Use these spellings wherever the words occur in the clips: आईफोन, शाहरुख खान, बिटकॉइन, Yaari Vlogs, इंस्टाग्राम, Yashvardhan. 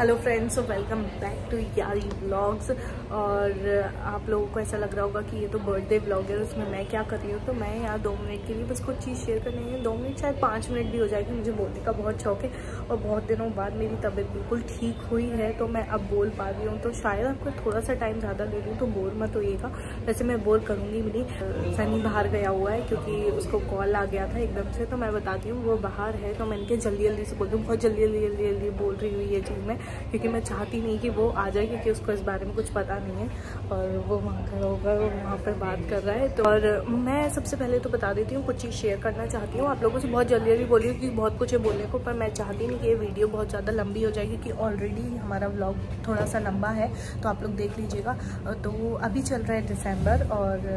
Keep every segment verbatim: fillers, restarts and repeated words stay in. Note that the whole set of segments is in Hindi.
Hello friends, welcome back to Yaari vlogs. और आप लोगों को ऐसा लग रहा होगा कि ये तो बर्थडे व्लॉग है, उसमें मैं क्या कर रही हूँ। तो मैं यहाँ दो मिनट के लिए बस कुछ चीज़ शेयर करनी है। दो मिनट शायद पाँच मिनट भी हो जाएगी। मुझे बोलने का बहुत शौक है और बहुत दिनों बाद मेरी तबीयत बिल्कुल ठीक हुई है तो मैं अब बोल पा रही हूँ। तो शायद आपको थोड़ा सा टाइम ज़्यादा दे दूँ तो बोर मत होइएगा। वैसे मैं बोर करूँगी भी नहीं। सनी बाहर गया हुआ है क्योंकि उसको कॉल आ गया था एकदम से, तो मैं बताती हूँ वो बाहर है। तो मैं इनके जल्दी जल्दी से बोल दूँ, बहुत जल्दी जल्दी जल्दी जल्दी बोल रही हूँ ये चीज़ मैं, क्योंकि मैं चाहती नहीं कि वो आ जाए क्योंकि उसको इस बारे में कुछ पता नहीं है। और वो वहाँ खड़ा होगा, वो वहाँ पर बात कर रहा है। तो और मैं सबसे पहले तो बता देती हूँ कुछ चीज़ शेयर करना चाहती हूँ आप लोगों से। बहुत जल्दी जल्दी बोल रही हूँ क्योंकि बहुत कुछ है बोलने को, पर मैं चाहती नहीं कि ये वीडियो बहुत ज़्यादा लंबी हो जाए क्योंकि ऑलरेडी हमारा व्लॉग थोड़ा सा लंबा है, तो आप लोग देख लीजिएगा। तो अभी चल रहा है दिसंबर और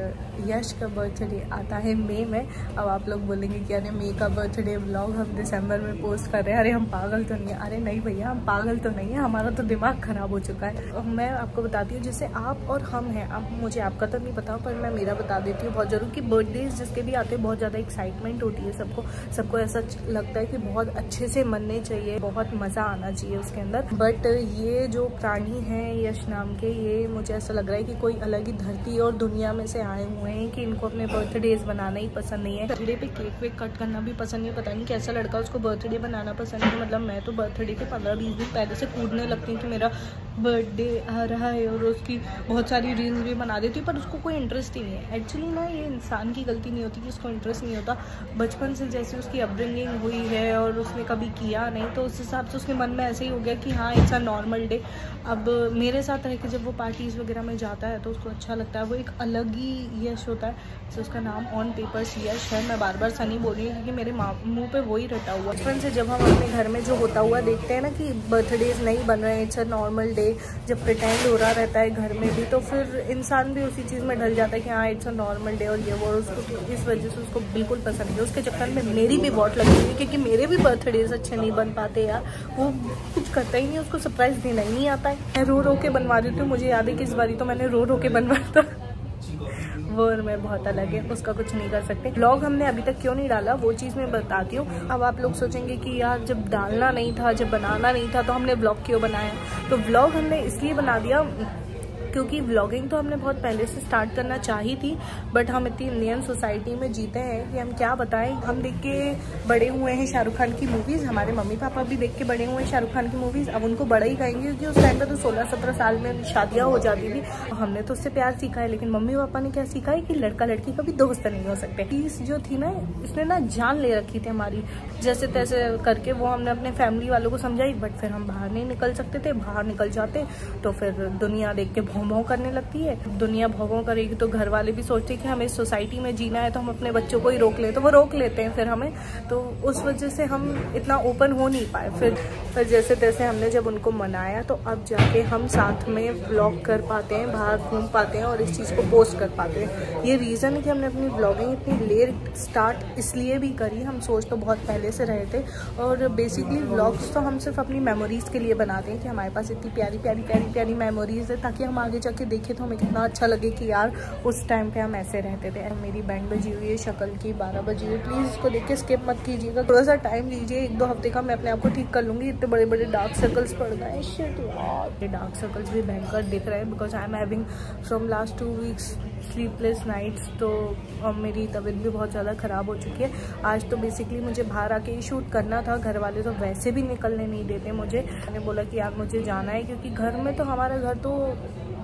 यश का बर्थडे आता है मई में। अब आप लोग बोलेंगे कि अरे मई का बर्थडे व्लॉग हम दिसंबर में पोस्ट कर रहे हैं, अरे हम पागल तो नहीं है। अरे नहीं भैया, हम पागल तो नहीं है, हमारा तो दिमाग ख़राब हो चुका है। और मैं आपको बताती हूँ जैसे आप और हम हैं। आप मुझे आपका तो नहीं पता पर मैं मेरा बता देती हूँ बहुत जरूर कि बर्थडेज जिसके भी आते हैं बहुत ज़्यादा एक्साइटमेंट होती है सबको। सबको ऐसा लगता है कि बहुत अच्छे से मनने चाहिए, बहुत मज़ा आना चाहिए उसके अंदर। बट ये जो प्राणी हैं यश नाम के, ये मुझे ऐसा लग रहा है कि कोई अलग ही धरती और दुनिया में से आए हुए हैं कि इनको अपने बर्थडेज बनाना ही पसंद नहीं है। बर्थडे पे केक वेक कट करना भी पसंद नहीं है। पता नहीं कैसा लड़का उसको बर्थडे बनाना पसंद है। मतलब मैं तो बर्थडे के पंद्रह बीस दिन पहले से कूदने लगती हूँ कि मेरा बर्थडे आ रहा है और उसकी बहुत सारी रील्स भी बना देती हूँ, पर उसको कोई इंटरेस्ट ही नहीं है। एक्चुअली ना ये इंसान की गलती नहीं होती कि उसको इंटरेस्ट नहीं होता। बचपन से जैसे उसकी अपब्रिंगिंग हुई है और उसने कभी किया नहीं, तो उस हिसाब से उसके मन में ऐसे ही हो गया कि हाँ इट्स अ नॉर्मल डे। अब मेरे साथ रह के जब वो पार्टीज़ वगैरह में जाता है तो उसको अच्छा लगता है, वो एक अलग ही यश होता है। तो उसका नाम ऑन पेपर्स यश है। मैं बार बार सनी बोल रही हूँ क्योंकि मेरे मुँह पर वही रटा हुआ। बचपन से जब हम अपने घर में जो होता हुआ देखते हैं ना कि बर्थडेज नहीं बन रहे हैं, इट्स अ नॉर्मल डे, जब प्रिटेंड हो रहा रहता है घर में भी, तो फिर इंसान भी उसी चीज़ में ढल जाता है कि हाँ इट्स अ नॉर्मल डे। और ये वो उसको इस वजह से उसको बिल्कुल पसंद नहीं है। उसके चक्कर में मेरी भी बहुत लगी हुई क्योंकि मेरे भी बर्थडेज अच्छे नहीं बन पाते यार। वो कुछ करता ही नहीं, उसको सरप्राइज़ देना ही नहीं आता है। मैं रो रो के बनवा देती हूँ। मुझे याद है कि इस बारी तो मैंने रो रो के बनवाया था। वो और मैं बहुत अलग है, उसका कुछ नहीं कर सकते। व्लॉग हमने अभी तक क्यों नहीं डाला वो चीज़ मैं बताती हूँ। अब आप लोग सोचेंगे कि यार जब डालना नहीं था, जब बनाना नहीं था तो हमने व्लॉग क्यों बनाया। तो व्लॉग हमने इसलिए बना दिया क्योंकि व्लॉगिंग तो हमने बहुत पहले से स्टार्ट करना चाही थी, बट हम इतनी इंडियन सोसाइटी में जीते हैं कि हम क्या बताएं। हम देख के बड़े हुए हैं शाहरुख खान की मूवीज़, हमारे मम्मी पापा भी देख के बड़े हुए हैं शाहरुख खान की मूवीज़। अब उनको बड़ा ही कहेंगे क्योंकि उस टाइम पर तो सोलह सत्रह साल में शादियाँ हो जाती थी। हमने तो उससे प्यार सीखा है, लेकिन मम्मी पापा ने क्या सीखा है कि लड़का लड़की कभी दोस्त नहीं हो सकते। फीस जो थी ना इसने ना जान ले रखी थी हमारी। जैसे तैसे करके वो हमने अपने फैमिली वालों को समझाई, बट फिर हम बाहर नहीं निकल सकते थे। बाहर निकल जाते तो फिर दुनिया देख के भौंभौं करने लगती है। दुनिया भौंभौं करेगी तो घर वाले भी सोचते कि हमें सोसाइटी में जीना है तो हम अपने बच्चों को ही रोक ले, तो वो रोक लेते हैं फिर हमें। तो उस वजह से हम इतना ओपन हो नहीं पाए। फिर फिर जैसे तैसे हमने जब उनको मनाया तो अब जाके हम साथ में व्लॉग कर पाते हैं, बाहर घूम पाते हैं और इस चीज़ को पोस्ट कर पाते हैं। ये रीज़न है कि हमने अपनी व्लॉगिंग इतनी लेट स्टार्ट इसलिए भी करी। हम सोच तो बहुत पहले से रहे थे। और बेसिकली व्लॉग्स तो हम सिर्फ अपनी मेमोरीज़ के लिए बनाते हैं कि हमारे पास इतनी प्यारी प्यारी प्यारी प्यारी मेमोरीज़ है, ताकि हम आगे जाके देखें तो हमें कितना अच्छा लगे कि यार उस टाइम पे हम ऐसे रहते थे। मेरी बैंड बजी हुई है शक्ल की, बारह बजी हुई। प्लीज़ इसको देख के स्किप मत कीजिएगा, थोड़ा सा टाइम लीजिए, एक दो हफ्ते का मैं अपने आप को ठीक कर लूँगी। इतने बड़े बड़े डार्क सर्कल्स पड़ गए हैं, डार्क सर्कल्स भी भयंकर दिख रहे हैं because I am having from last two weeks sleepless nights. तो मेरी तबीयत भी बहुत ज़्यादा ख़राब हो चुकी है। आज तो बेसिकली मुझे बाहर आके ही शूट करना था। घर वाले तो वैसे भी निकलने नहीं देते मुझे। मैंने बोला कि यार मुझे जाना है क्योंकि घर में तो हमारा घर तो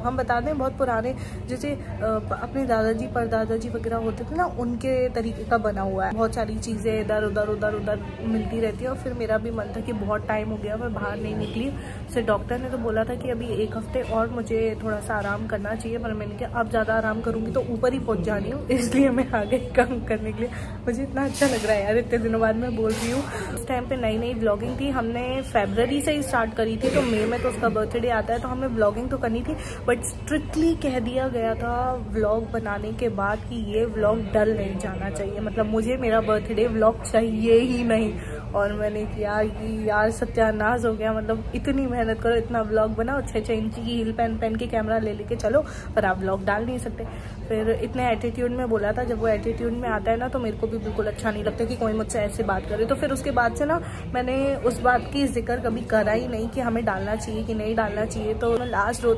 हम बता दें बहुत पुराने जैसे अपने दादाजी परदादाजी वगैरह होते थे ना उनके तरीके का बना हुआ है। बहुत सारी चीज़ें इधर उधर उधर उधर मिलती रहती है। और फिर मेरा भी मन था कि बहुत टाइम हो गया मैं बाहर नहीं निकली। फिर डॉक्टर ने तो बोला था कि अभी एक हफ्ते और मुझे थोड़ा सा आराम करना चाहिए, पर मैंने कहा अब ज़्यादा आराम करूँगी तो ऊपर ही पहुँच जानी हूँ, इसलिए मैं आगे काम करने के लिए। मुझे इतना अच्छा लग रहा है यार, इतने दिनों बाद मैं बोल रही हूँ। उस टाइम पर नई नई व्लॉगिंग थी, हमने फरवरी से ही स्टार्ट करी थी। तो मई में तो उसका बर्थडे आता है तो हमें व्लॉगिंग तो करनी थी, बट स्ट्रिक्टली कह दिया गया था व्लॉग बनाने के बाद कि ये व्लॉग डल नहीं जाना चाहिए। मतलब मुझे मेरा बर्थडे व्लॉग चाहिए ही नहीं। और मैंने किया कि यार सत्यानाश हो गया, मतलब इतनी मेहनत करो, इतना व्लॉग बनाओ, छः छः इंची की हील पहन पहन के कैमरा ले लेके चलो, पर आप व्लॉग डाल नहीं सकते। फिर इतने एटीट्यूड में बोला था, जब वो एटीट्यूड में आता है ना तो मेरे को भी बिल्कुल अच्छा नहीं लगता कि कोई मुझसे ऐसे बात करे। तो फिर उसके बाद से ना मैंने उस बात की जिक्र कभी करा ही नहीं कि हमें डालना चाहिए कि नहीं डालना चाहिए। तो लास्ट रोज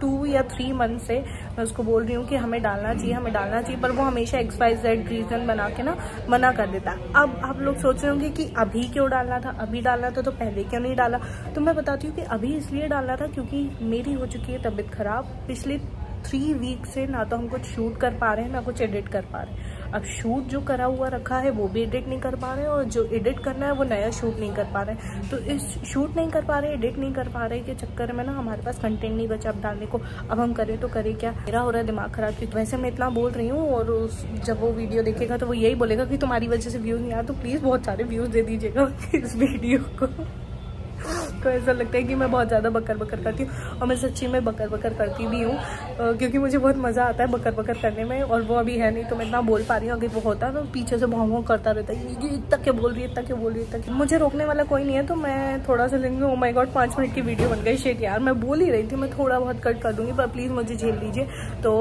टू या थ्री मंथ से मैं उसको बोल रही हूँ कि हमें डालना चाहिए, हमें डालना चाहिए, पर वो हमेशा एक्स वाई जेड रीज़न बना के ना मना कर देता। अब आप लोग सोच रहे होंगे कि अभी क्यों डालना था, अभी डालना था तो पहले क्यों नहीं डाला। तो मैं बताती हूँ कि अभी इसलिए डालना था क्योंकि मेरी हो चुकी है तबीयत ख़राब। पिछले थ्री वीक से ना तो हम कुछ शूट कर पा रहे हैं ना कुछ एडिट कर पा रहे हैं। अब शूट जो करा हुआ रखा है वो भी एडिट नहीं कर पा रहे हैं, और जो एडिट करना है वो नया शूट नहीं कर पा रहे हैं। तो इस शूट नहीं कर पा रहे, एडिट नहीं कर पा रहे के चक्कर में ना हमारे पास कंटेंट नहीं बचा अब डालने को। अब हम करें तो करें क्या, मेरा हो रहा है दिमाग ख़राब। क्योंकि वैसे मैं इतना बोल रही हूँ और उस जब वो वीडियो देखेगा तो वो यही बोलेगा कि तुम्हारी वजह से व्यूज़ नहीं आया, तो प्लीज़ बहुत सारे व्यूज़ दे दीजिएगा इस वीडियो को। तो ऐसा लगता है कि मैं बहुत ज़्यादा बकर बकर करती हूँ, और मैं सच्ची में बकर बकर करती भी हूँ क्योंकि मुझे बहुत मज़ा आता है बकर बकर करने में, और वो अभी है नहीं तो मैं इतना बोल पा रही हूँ। अगर वो होता तो पीछे से भाव भाव करता रहता है, इतना क्या बोल रही है, इतना क्या बोल रही है, इतना क्या। मुझे रोकने वाला कोई नहीं है, तो मैं थोड़ा सा लेंगे। ओ माय गॉड, पाँच मिनट की वीडियो बन गई। शेट यार, मैं बोल ही रही थी, मैं थोड़ा बहुत कट कर दूँगी, पर प्लीज़ मुझे झेल लीजिए। तो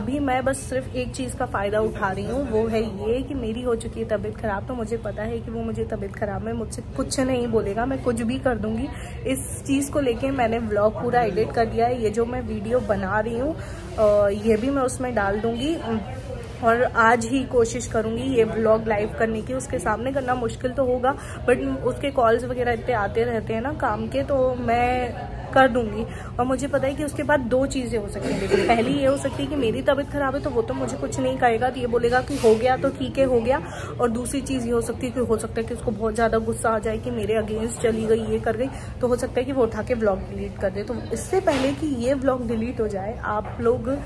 अभी मैं बस सिर्फ एक चीज़ का फ़ायदा उठा रही हूँ, वो है ये कि मेरी हो चुकी है तबीयत ख़राब। तो मुझे पता है कि वो मुझे तबीयत ख़राब में मुझसे कुछ नहीं बोलेगा, मैं कुछ भी कर दूँगी। इस चीज़ को लेके मैंने व्लॉग पूरा एडिट कर दिया है। ये जो मैं वीडियो बना रही हूँ ये भी मैं उसमें डाल दूँगी, और आज ही कोशिश करूँगी ये व्लॉग लाइव करने की। उसके सामने करना मुश्किल तो होगा, बट उसके कॉल्स वगैरह इतने आते रहते हैं ना काम के, तो मैं कर दूँगी। और मुझे पता है कि उसके बाद दो चीज़ें हो सकती हैं। लेकिन पहली ये हो सकती है कि मेरी तबीयत ख़राब है तो वो तो मुझे कुछ नहीं कहेगा, तो ये बोलेगा कि हो गया तो ठीक है, हो गया। और दूसरी चीज़ ये हो सकती है कि हो सकता है कि उसको बहुत ज़्यादा गुस्सा आ जाए कि मेरे अगेंस्ट चली गई, ये कर गई, तो हो सकता है कि वो उठा के व्लॉग डिलीट कर दे। तो इससे पहले कि ये व्लॉग डिलीट हो जाए, आप लोग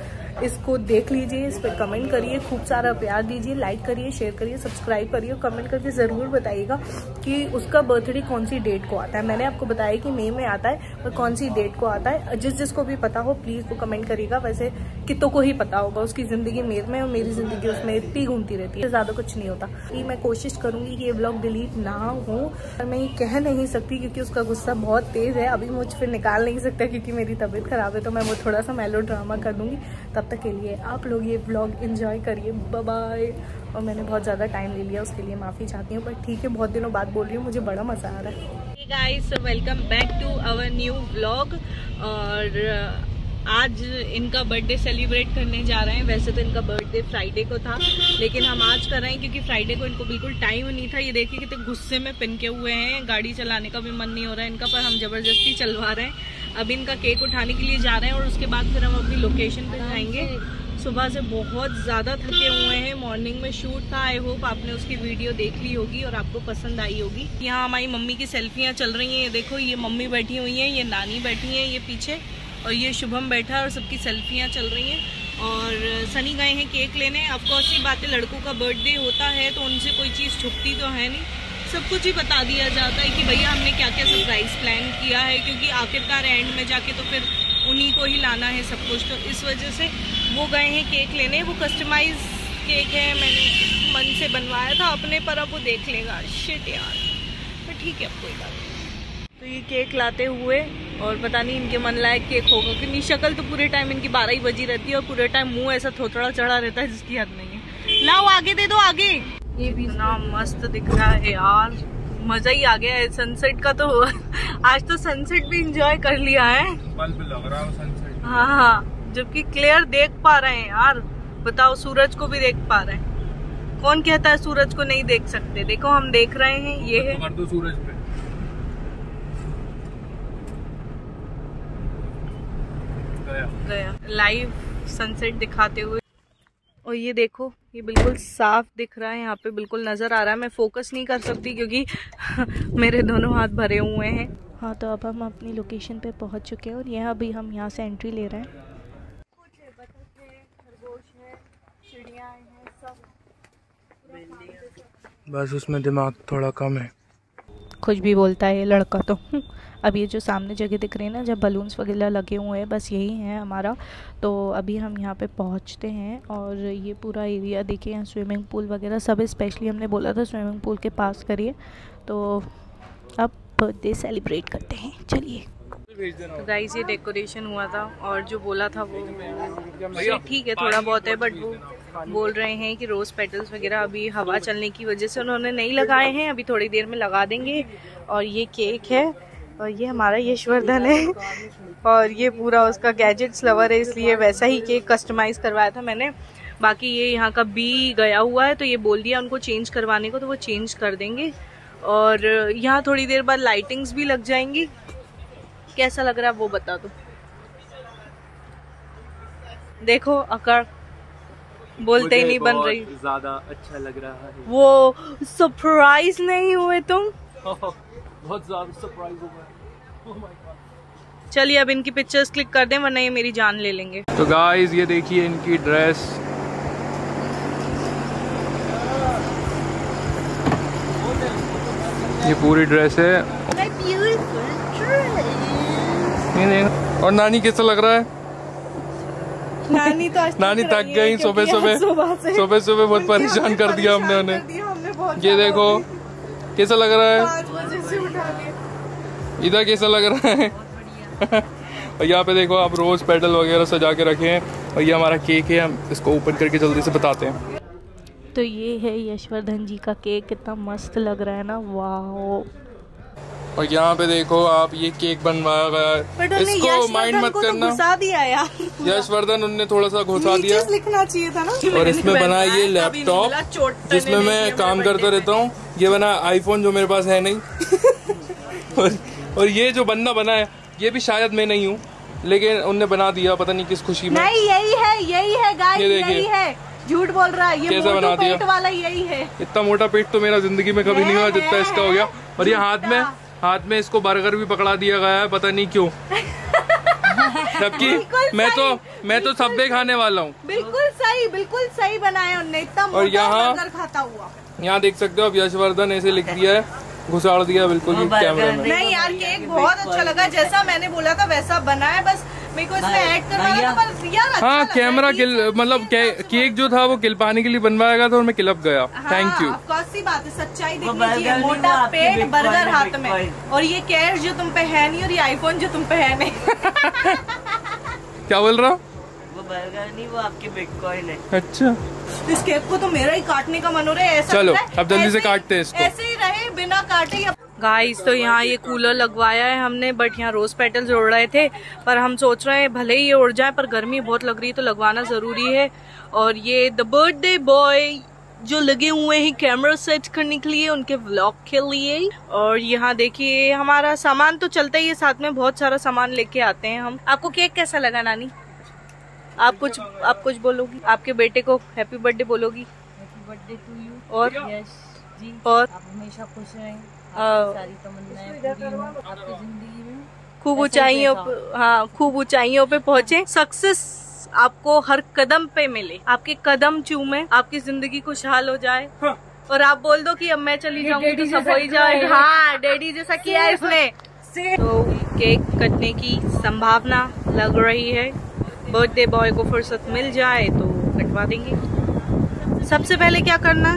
इसको देख लीजिए, इस पर कमेंट करिए, खूब सारा प्यार दीजिए, लाइक करिए, शेयर करिए, सब्सक्राइब करिए, और कमेंट करके ज़रूर बताइएगा कि उसका बर्थडे कौन सी डेट को आता है। मैंने आपको बताया कि मई में आता है, और कौन सी डेट को आता है जिस जिसको भी पता हो प्लीज़ वो कमेंट करिएगा। वैसे कितों को ही पता होगा, उसकी ज़िंदगी मई में और मेरी ज़िंदगी उसमें इतनी घूमती रहती है, ज़्यादा कुछ नहीं होता। मैं कोशिश करूँगी कि ये व्लॉग डिलीट ना हो, और मैं ये कह नहीं सकती क्योंकि उसका गुस्सा बहुत तेज़ है, अभी मुझ पर निकाल नहीं सकता क्योंकि मेरी तबीयत ख़राब है। तो मैं वो थोड़ा सा मेलो ड्रामा कर दूँगी। तब तक के लिए आप लोग ये व्लॉग एंजॉय करिए, बाय बाय। और मैंने बहुत ज़्यादा टाइम ले लिया, उसके लिए माफ़ी चाहती हूँ, बट ठीक है, बहुत दिनों बाद बोल रही हूँ, मुझे बड़ा मज़ा आ रहा है। Hey guys, welcome back to our new vlog. और आज इनका बर्थडे सेलिब्रेट करने जा रहे हैं। वैसे तो इनका बर्थडे फ्राइडे को था, लेकिन हम आज कर रहे हैं क्योंकि फ्राइडे को इनको बिल्कुल टाइम नहीं था। ये देखिए कितने गुस्से में पिनके हुए हैं, गाड़ी चलाने का भी मन नहीं हो रहा है इनका, पर हम ज़बरदस्ती चलवा रहे हैं। अब इनका केक उठाने के लिए जा रहे हैं, और उसके बाद फिर हम अपनी लोकेशन पर जाएंगे। सुबह से बहुत ज़्यादा थके हुए हैं, मॉर्निंग में शूट था। आई होप आपने उसकी वीडियो देख ली होगी और आपको पसंद आई होगी। यहाँ हमारी मम्मी की सेल्फियाँ चल रही हैं, ये देखो, ये मम्मी बैठी हुई हैं, ये नानी बैठी हैं, ये पीछे, और ये शुभम बैठा है, और सबकी सेल्फियाँ चल रही हैं। और सनी गए हैं केक लेने। ऑफकोर्स ये बातें, लड़कों का बर्थडे होता है तो उनसे कोई चीज़ छुपती तो है नहीं, सब कुछ ही बता दिया जाता है कि भैया हमने क्या क्या सरप्राइज़ प्लान किया है, क्योंकि आखिरकार एंड में जाके तो फिर उन्हीं को ही लाना है सब कुछ। तो इस वजह से वो गए हैं केक लेने। वो कस्टमाइज केक है, मैंने मन से बनवाया था अपने, पर अब वो देख लेगा। शिट यार, पर ठीक है, अब कोई बात नहीं। तो ये केक लाते हुए, और पता नहीं इनके मन लायक केक होगा कि नहीं। शक्ल तो पूरे टाइम इनकी बारह ही बजी रहती है, और पूरे टाइम मुंह ऐसा थोथड़ा चढ़ा रहता है जिसकी हद नहीं है। लाओ आगे दे दो, आगे। ये भी इतना मस्त दिख रहा है यार, मजा ही आ गया है। सनसेट का तो आज तो सनसेट भी इंजॉय कर लिया है, लग रहा है सनसेट। हाँ हाँ, जबकि क्लियर देख पा रहे हैं यार, बताओ सूरज को भी देख पा रहे हैं। कौन कहता है सूरज को नहीं देख सकते, देखो हम देख रहे हैं। ये है सूरज पे, गया लाइव सनसेट दिखाते हुए। और ये देखो, ये बिल्कुल साफ दिख रहा है, यहाँ पे बिल्कुल नजर आ रहा है। मैं फोकस नहीं कर सकती क्योंकि मेरे दोनों हाथ भरे हुए हैं। हाँ, तो अब हम अपनी लोकेशन पे पहुँच चुके हैं, और यह अभी हम यहाँ से एंट्री ले रहे हैं। बस उसमें दिमाग थोड़ा कम है, कुछ भी बोलता है ये लड़का। तो अब ये जो सामने जगह दिख रही है ना जब बलून्स वगैरह लगे हुए हैं, बस यही है हमारा। तो अभी हम यहाँ पे पहुँचते हैं और ये पूरा एरिया देखिए, यहाँ स्विमिंग पूल वगैरह सब, स्पेशली हमने बोला था स्विमिंग पूल के पास करिए। तो अब बर्थडे सेलिब्रेट करते हैं, चलिए। गाइस ये डेकोरेशन हुआ था और जो बोला था वो ठीक है, थोड़ा बहुत है, बट वो बोल रहे हैं कि रोज़ पेटल्स वगैरह अभी हवा चलने की वजह से उन्होंने नहीं लगाए हैं, अभी थोड़ी देर में लगा देंगे। और ये केक है और ये हमारा यशवर्धन है और ये पूरा उसका गैजेट्स लवर है, इसलिए वैसा ही केक कस्टमाइज़ करवाया था मैंने। बाकी ये यहाँ का बी गया हुआ है तो ये बोल दिया उनको चेंज करवाने को, तो वो चेंज कर देंगे। और यहाँ थोड़ी देर बाद लाइटिंग्स भी लग जाएंगी। कैसा लग रहा है वो बता दो। देखो अकड़ बोलते ही नहीं बन रही, ज़्यादा अच्छा लग रहा है। वो सरप्राइज नहीं हुए तुम? बहुत ज़्यादा सरप्राइज हुआ। चलिए अब इनकी पिक्चर्स क्लिक कर दें वरना ये मेरी जान ले लेंगे। तो गाइस ये देखिए इनकी ड्रेस, ये पूरी ड्रेस है। नहीं नहीं। और नानी कैसा लग रहा है? नानी तो नानी थक गई, सुबह सुबह सुबह सुबह बहुत परेशान कर दिया हमने उन्हें। ये देखो कैसा लग रहा है, इधर कैसा लग रहा है। और यहाँ पे देखो आप रोज पेडल वगैरह सजा के रखे हैं। और ये हमारा केक है, हम इसको ओपन करके जल्दी से बताते हैं। तो ये है यशवर्धन जी का केक, कितना मस्त लग रहा है ना, वाह। और यहाँ पे देखो आप ये केक बनवाया गया, इसको माइंड मत करना। यशवर्धन उनने थोड़ा सा घुसा दिया, लिखना चाहिए था ना। और इसमें बना ये लैपटॉप जिसमें मैं काम करता रहता हूँ, ये बना आईफोन जो मेरे पास है नहीं। और, और ये जो बंदा बना है ये भी शायद मैं नहीं हूँ, लेकिन उनने बना दिया पता नहीं किस खुशी में। नहीं यही है, यही है गाइस, यही है। झूठ बोल रहा है, ये मोटा पेट वाला यही है। इतना मोटा पेट तो मेरा जिंदगी में कभी नहीं हुआ जितना इसका हो गया। और ये हाथ में हाथ में इसको बर्गर भी पकड़ा दिया गया है, पता नहीं क्यों। जबकि मैं तो मैं तो सब्बे खाने वाला हूँ। बिल्कुल सही, बिल्कुल सही बनाया उनने, इतना मोटा बर्गर खाता हुआ। यहाँ देख सकते हो अब यशवर्धन ऐसे लिख दिया है, घुसाड़ दिया बिल्कुल ही कैमरे में। नहीं यार केक बहुत अच्छा लगा, जैसा मैंने बोला था वैसा बना है, बस मेरे को इसमें ऐड करना था। हाँ कैमरा किल, मतलब केक जो था वो किलपाने के लिए बनवाया गया था और मैं किलप गया। Thank you. कौन सी बात है, सच्चाई दिखनी चाहिए। मोटा पेट, बर्गर हाथ में, और ये कैश जो तुम पे है नहीं, और ये आईफोन जो तुम पे है नहीं। क्या बोल रहा? वो बर्गर नहीं, वो आपके बिटकॉइन है। अच्छा इस केक को तो मेरा ही काटने का मन हो रहा है। चलो अब जल्दी से काटते हैं इसको, ऐसे ही रहे बिना काटे। गाइस तो यहाँ ये कूलर लगवाया है हमने, बट यहाँ रोज पेटल्स उड़ रहे थे, पर हम सोच रहे हैं भले ही ये उड़ जाए पर गर्मी बहुत लग रही है तो लगवाना जरूरी है। और ये द बर्थडे बॉय जो लगे हुए हैं कैमरा सेट करने के लिए उनके व्लॉग के लिए। और यहाँ देखिए हमारा सामान तो चलता ही है, साथ में बहुत सारा सामान लेके आते हैं हम। आपको केक कैसा लगा नानी? आप कुछ आप कुछ बोलोगी, आपके बेटे को हैप्पी बर्थडे बोलोगी? Happy birthday to you. और यस जी, और आप हमेशा खुश रहें, सारी तमन्नाएं आपकी जिंदगी में खूब ऊंचाइयों, हाँ खूब ऊंचाइयों पे पहुँचे, सक्सेस आपको हर कदम पे मिले, आपके कदम चूमे, आपकी जिंदगी खुशहाल हो जाए। और आप बोल दो कि अब मैं चली जाऊंगी तो सब हो ही जाए। हाँ डैडी जैसा किया है इसने। तो केक कटने की संभावना लग रही है, बर्थडे बॉय को फुर्सत मिल जाए तो कटवा देंगे। सबसे पहले क्या करना?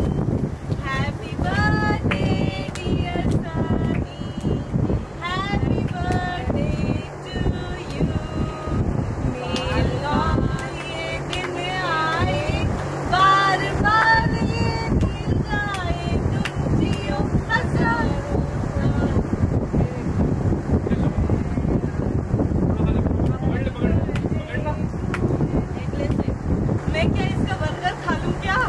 Happy birthday dear Sani, happy birthday to you. मेरा ये दिन आए बार बार, ये दिन आए तुम जियो हंसो। मैं क्या इसका बर्गर खा लूं क्या?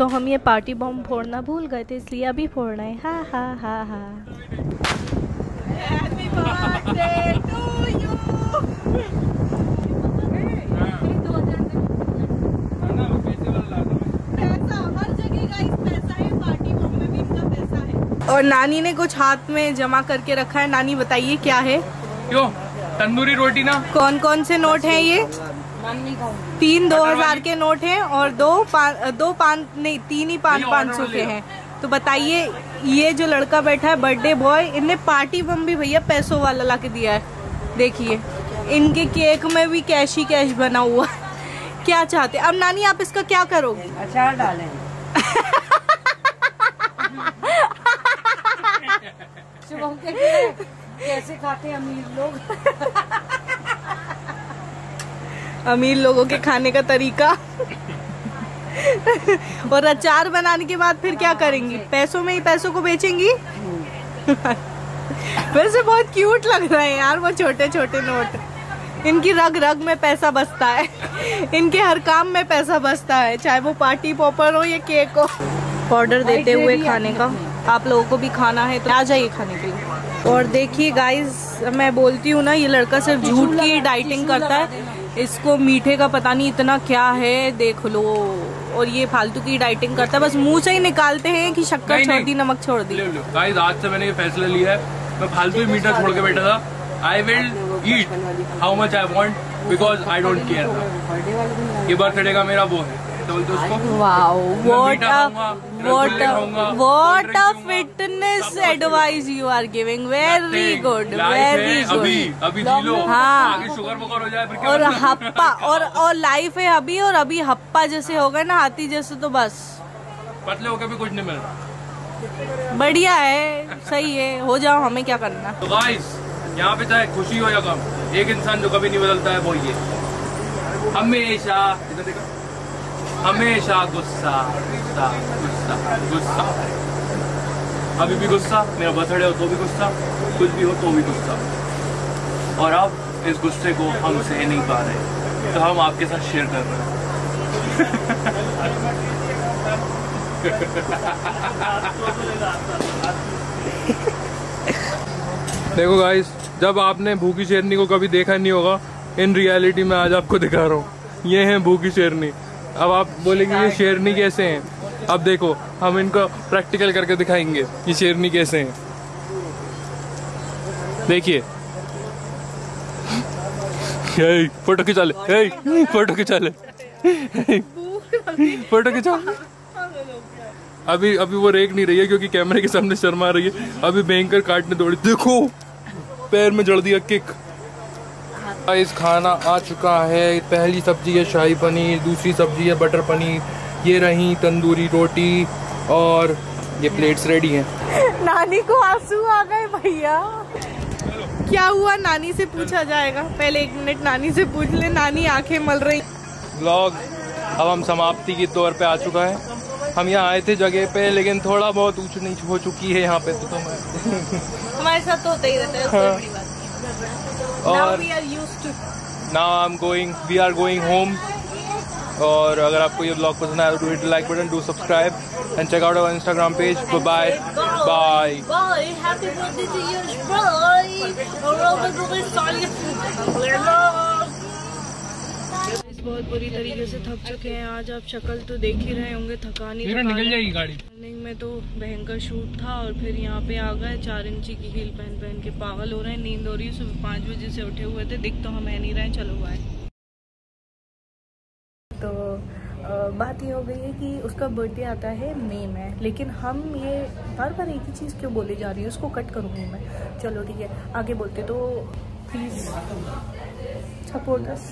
तो हम ये पार्टी बम फोड़ना भूल गए थे, इसलिए अभी फोड़ना है। हा हा हा हा। Happy birthday to you. पैसा हर जगह गाइस पैसा है, पार्टी बम में भी इतना पैसा है। और नानी ने कुछ हाथ में जमा करके रखा है। नानी बताइए क्या है? क्यों तंदूरी रोटी ना? कौन कौन से नोट है ये? तीन दो हजार के नोट हैं और दो पान दो पान नहीं तीन ही पान पाँच सौ के हैं। तो बताइए ये जो लड़का बैठा है बर्थडे बॉय, इनने पार्टी बम भी भैया पैसों वाला ला के दिया है। देखिए इनके केक में भी कैश ही कैश बना हुआ है। क्या चाहते अब नानी आप इसका क्या करोगे? अचार डालें। शुभम के लिए कैसे खाते हैं अमीर लोग। अमीर लोगों के खाने का तरीका। और अचार बनाने के बाद फिर क्या करेंगी? पैसों में ही पैसों को बेचेंगी। वैसे बहुत क्यूट लग रहा है यार वो छोटे छोटे नोट। इनकी रग रग में पैसा बसता है। इनके हर काम में पैसा बसता है, चाहे वो पार्टी पॉपर हो या केक हो। ऑर्डर देते हुए खाने का, आप लोगों को भी खाना है तो आ जाइए खाने के लिए। और देखिए गाइज मैं बोलती हूँ ना, ये लड़का सिर्फ झूठ की डाइटिंग करता है। इसको मीठे का पता नहीं इतना क्या है, देख लो। और ये फालतू की डाइटिंग करता है, बस मुंह से ही निकालते हैं कि शक्कर छोड़ दी, नमक छोड़ दी। गाइस आज से मैंने ये फैसला लिया है, मैं फालतू ही मीठा छोड़ के बैठा था। I will eat how much I want because I don't care. ये बर्थडे का मेरा वो है। What a fitness advice you are giving, very good very good. हाँ और हप्पा और और लाइफ है अभी, और अभी हप्पा जैसे हो गए ना, हाथी जैसे, तो बस पतले होकर भी कुछ नहीं मिल रहा। बढ़िया है, सही है, हो जाओ, हमें क्या करना। तो गाइस यहाँ पे चाहे खुशी हो या गम, एक इंसान जो कभी नहीं बदलता है वो ये हमेशा हमेशा गुस्सा गुस्सा गुस्सा गुस्सा। अभी भी गुस्सा, मेरा बर्थडे हो तो भी गुस्सा, कुछ भी हो तो भी गुस्सा। और अब इस गुस्से को हम सह नहीं पा रहे तो हम आपके साथ शेयर कर रहे हैं। देखो गाइस, जब आपने भूखी शेरनी को कभी देखा नहीं होगा, इन रियलिटी में आज आपको दिखा रहा हूँ। ये है भूखी शेरनी। अब आप बोलेंगे ये शेरनी कैसे हैं? अब देखो हम इनको प्रैक्टिकल करके दिखाएंगे ये शेरनी कैसे हैं। देखिए फोटो खिंचा ले, फोटो खिंचा ले, फोटो खिंचा। अभी अभी वो रेख नहीं रही है क्योंकि कैमरे के सामने शर्मा रही है। अभी भयंकर काटने दौड़ी, देखो पैर में जड़ दिया किक। इस खाना आ चुका है। पहली सब्जी है शाही पनीर, दूसरी सब्जी है बटर पनीर, ये रही तंदूरी रोटी और ये प्लेट्स रेडी हैं। नानी को आंसू आ गए भैया। क्या हुआ? नानी से पूछा जाएगा, पहले एक मिनट नानी से पूछ ले। नानी आंखें मल रही। व्लॉग अब हम समाप्ति के तौर पे आ चुका है। हम यहाँ आए थे जगह पे, लेकिन थोड़ा बहुत ऊंच नीच हो चुकी है यहाँ पे तो, तो हमारे साथ होता ही रहता है। हाँ। और now I am going we are going home. और अगर आपको ये ब्लॉग पसंद आया तो do hit like button, do subscribe and check out our इंस्टाग्राम page. Bye bye bye. बहुत बुरी तरीके से थक चुके हैं आज, आप शक्ल तो देख ही रहे होंगे, थकानी निकल जाएगी गाड़ी। मॉर्निंग में तो भयंकर शूट था और फिर यहाँ पे आ गए। चार इंची की हील पहन पहन के पागल हो रहे हैं, नींद हो रही है। सुबह पाँच बजे से उठे हुए थे, दिख तो हम है नहीं रहे। चलो बाय। तो बात ये हो गई है कि उसका बर्थडे आता है मई में, लेकिन हम ये बार बार एक ही चीज़ क्यों बोली जा रही है, उसको कट करूँगी मैं। चलो ठीक है आगे बोलते, तो प्लीज़ सपोर्ट अस।